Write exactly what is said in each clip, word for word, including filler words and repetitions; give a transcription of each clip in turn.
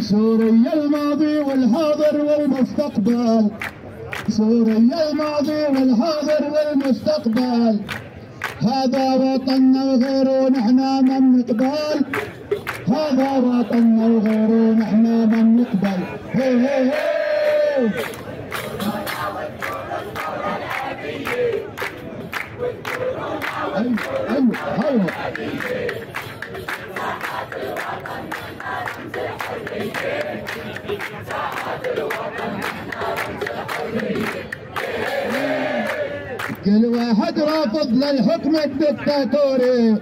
سوريا الماضي والحاضر والمستقبل، سوريا الماضي والحاضر والمستقبل، هذا وطننا وغيره نحنا ما بنقبل، هذا وطننا وغيره نحنا ما بنقبل. هي هي هي والكورونا والكورونا الثورة العادية، والكورونا والكورونا الثورة كل واحد رافض للحكم الدكتاتوري،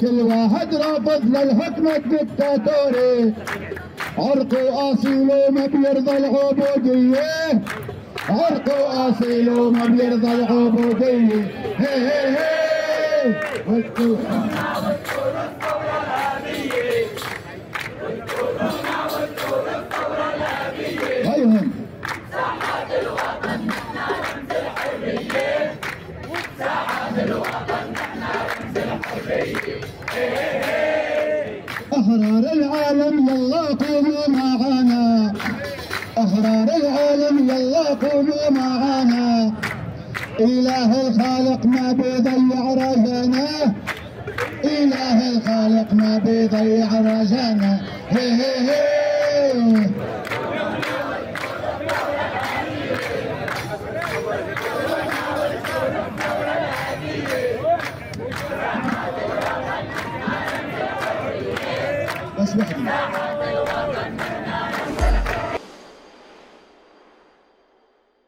كل واحد رافض للحكم الدكتاتوري، عرقه اصيله ما بيرضى العبوديه، عرقه اصيله ما بيرضى العبوديه. هي هي هي والكورونا أحرار العالم يلا قوموا معانا، أحرار العالم يلا قوموا معانا، إله الخالق ما بيضيع رجانا، إله الخالق ما بيضيع رجانا. هي هي هي Let's